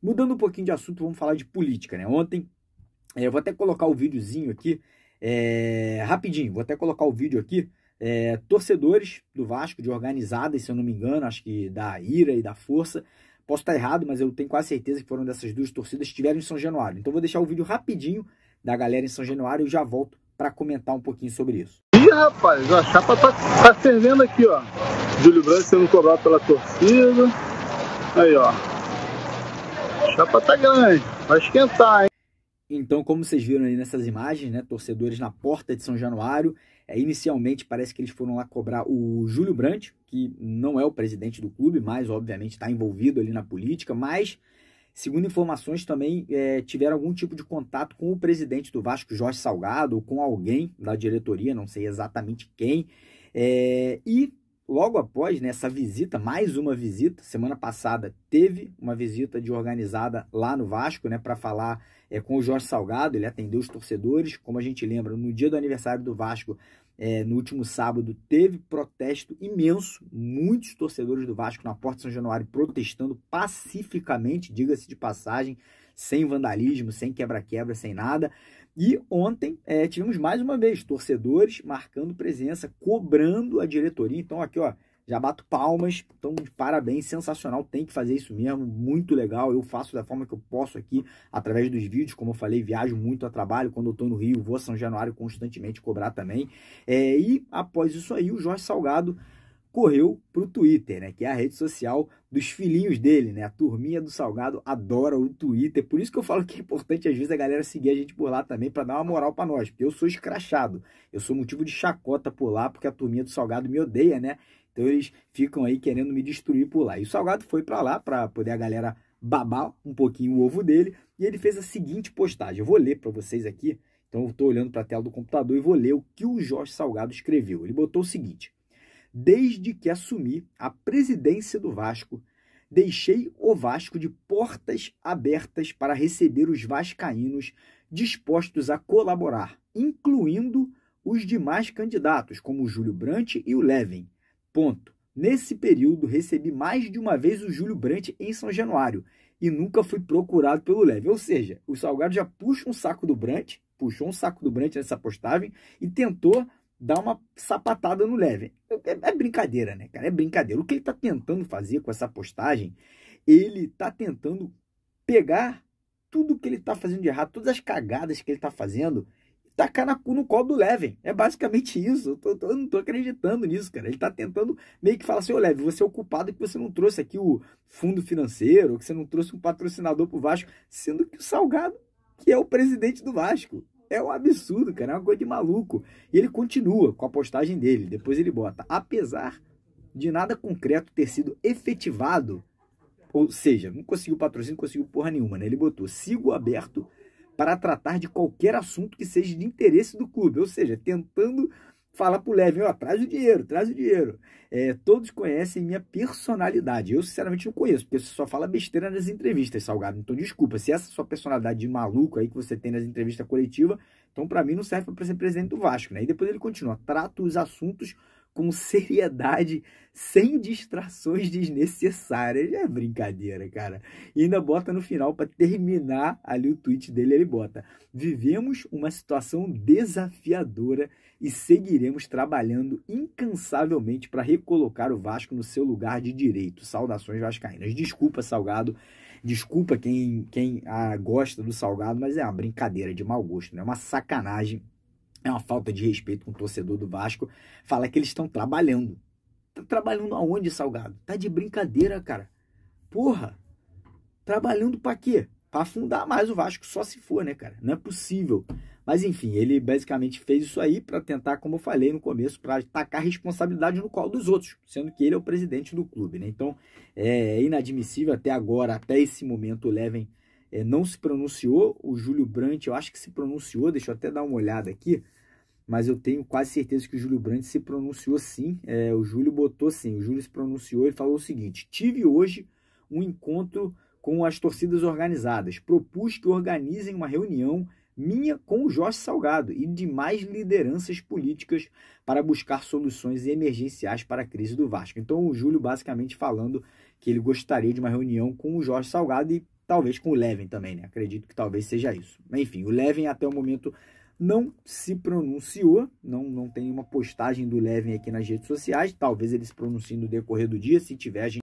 Mudando um pouquinho de assunto, vamos falar de política, né? Ontem, eu vou até colocar o videozinho aqui, rapidinho, vou até colocar o vídeo aqui, torcedores do Vasco, de organizadas, se eu não me engano, acho que da Ira e da Força, posso estar errado, mas eu tenho quase certeza que foram dessas duas torcidas que estiveram em São Januário. Então vou deixar o vídeo rapidinho da galera em São Januário e já volto para comentar um pouquinho sobre isso. E rapaz, a chapa tá fervendo aqui, ó. Júlio Brant sendo cobrado pela torcida. Aí, ó. A chapa tá grande, vai esquentar, hein? Então, como vocês viram aí nessas imagens, né, torcedores na porta de São Januário, inicialmente parece que eles foram lá cobrar o Júlio Brant, que não é o presidente do clube, mas obviamente está envolvido ali na política, mas, segundo informações, também tiveram algum tipo de contato com o presidente do Vasco, Jorge Salgado, ou com alguém da diretoria, não sei exatamente quem, e logo após, né, essa visita, mais uma visita, semana passada teve uma visita de organizada lá no Vasco, né, para falar com o Jorge Salgado, ele atendeu os torcedores, como a gente lembra, no dia do aniversário do Vasco, no último sábado, teve protesto imenso, muitos torcedores do Vasco na porta de São Januário protestando pacificamente, diga-se de passagem, sem vandalismo, sem quebra-quebra, sem nada. E ontem tivemos mais uma vez torcedores marcando presença, cobrando a diretoria. Então aqui, ó, já bato palmas, então parabéns, sensacional, tem que fazer isso mesmo, muito legal. Eu faço da forma que eu posso aqui, através dos vídeos, como eu falei, viajo muito a trabalho, quando eu tô no Rio, vou a São Januário constantemente cobrar também. E após isso aí, o Jorge Salgado correu para o Twitter, né, que é a rede social dos filhinhos dele, né, a turminha do Salgado adora o Twitter, por isso que eu falo que é importante às vezes a galera seguir a gente por lá também para dar uma moral para nós, porque eu sou escrachado, eu sou motivo de chacota por lá, porque a turminha do Salgado me odeia, né, então eles ficam aí querendo me destruir por lá, e o Salgado foi para lá para poder a galera babar um pouquinho o ovo dele, e ele fez a seguinte postagem, eu vou ler para vocês aqui, então eu estou olhando para a tela do computador e vou ler o que o Jorge Salgado escreveu, ele botou o seguinte: desde que assumi a presidência do Vasco, deixei o Vasco de portas abertas para receber os vascaínos dispostos a colaborar, incluindo os demais candidatos, como o Júlio Brant e o Leven. Ponto. Nesse período, recebi mais de uma vez o Júlio Brant em São Januário e nunca fui procurado pelo Leven. Ou seja, o Salgado já puxa um saco do Brant, puxou um saco do Brant nessa postagem e tentou dá uma sapatada no Leven. É brincadeira, né, cara? É brincadeira. O que ele tá tentando fazer com essa postagem, ele tá tentando pegar tudo que ele tá fazendo de errado, todas as cagadas que ele tá fazendo, e tacar no colo do Leven. É basicamente isso. Eu não tô acreditando nisso, cara. Ele tá tentando meio que falar assim, ô Leven, você é o culpado que você não trouxe aqui o fundo financeiro, que você não trouxe um patrocinador pro Vasco, sendo que o Salgado, que é o presidente do Vasco. É um absurdo, cara, é uma coisa de maluco. E ele continua com a postagem dele, depois ele bota: apesar de nada concreto ter sido efetivado, ou seja, não conseguiu patrocínio, não conseguiu porra nenhuma, né? Ele botou: sigo aberto para tratar de qualquer assunto que seja de interesse do clube, ou seja, tentando falar pro Leven, ó, traz o dinheiro, traz o dinheiro. Todos conhecem minha personalidade. Eu, sinceramente, não conheço, porque você só fala besteira nas entrevistas, Salgado. Então, desculpa, se essa é a sua personalidade de maluco aí que você tem nas entrevistas coletivas, então, pra mim, não serve pra ser presidente do Vasco, né? E depois ele continua: trato os assuntos com seriedade, sem distrações desnecessárias. É brincadeira, cara. E ainda bota no final, para terminar ali o tweet dele, ele bota: vivemos uma situação desafiadora e seguiremos trabalhando incansavelmente para recolocar o Vasco no seu lugar de direito. Saudações vascaínas. Desculpa, Salgado. Desculpa quem gosta do Salgado, mas é uma brincadeira de mau gosto, né? É uma sacanagem. É uma falta de respeito com o torcedor do Vasco falar que eles estão trabalhando. Estão trabalhando aonde, Salgado? Tá de brincadeira, cara. Porra! Trabalhando pra quê? Pra afundar mais o Vasco, só se for, né, cara? Não é possível. Mas, enfim, ele basicamente fez isso aí pra tentar, como eu falei no começo, pra tacar responsabilidade no colo dos outros, sendo que ele é o presidente do clube, né? Então, é inadmissível até agora, até esse momento, o Leven não se pronunciou. O Júlio Brant, eu acho que se pronunciou, deixa eu até dar uma olhada aqui, mas eu tenho quase certeza que o Júlio Brant se pronunciou sim, o Júlio botou sim, o Júlio se pronunciou e falou o seguinte: tive hoje um encontro com as torcidas organizadas, propus que organizem uma reunião minha com o Jorge Salgado e demais lideranças políticas para buscar soluções emergenciais para a crise do Vasco. Então o Júlio basicamente falando que ele gostaria de uma reunião com o Jorge Salgado e talvez com o Leven também, né? Acredito que talvez seja isso. Enfim, o Leven até o momento não se pronunciou, não tem uma postagem do Leven aqui nas redes sociais, talvez ele se pronuncie no decorrer do dia, se tiver a gente